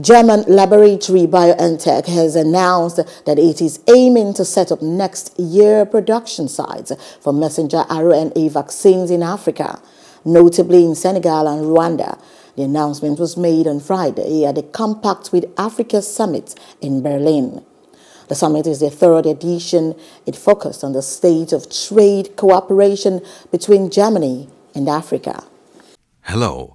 German laboratory BioNTech has announced that it is aiming to set up next year production sites for messenger RNA vaccines in Africa, notably in Senegal and Rwanda. The announcement was made on Friday at the Compact with Africa Summit in Berlin. The summit is the third edition. It focused on the state of trade cooperation between Germany and Africa. Hello.